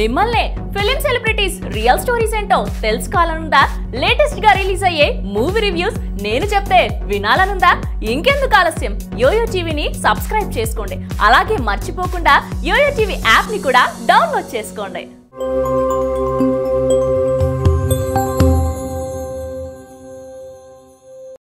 మిమ్మల్నే film celebrities real story centre తెలుసుకోవాలనుందా? Latest గా రిలీజ్ అయ్యే మూవీ రివ్యూస్ నేను చెప్తే వినాలనుందా? ఇంకెందుకు ఆలస్యం, యోయో టీవీని సబ్స్క్రైబ్ చేసుకోండి. అలాగే మర్చిపోకుండా యోయో టీవీ యాప్ ని కూడా డౌన్లోడ్ చేసుకోండి.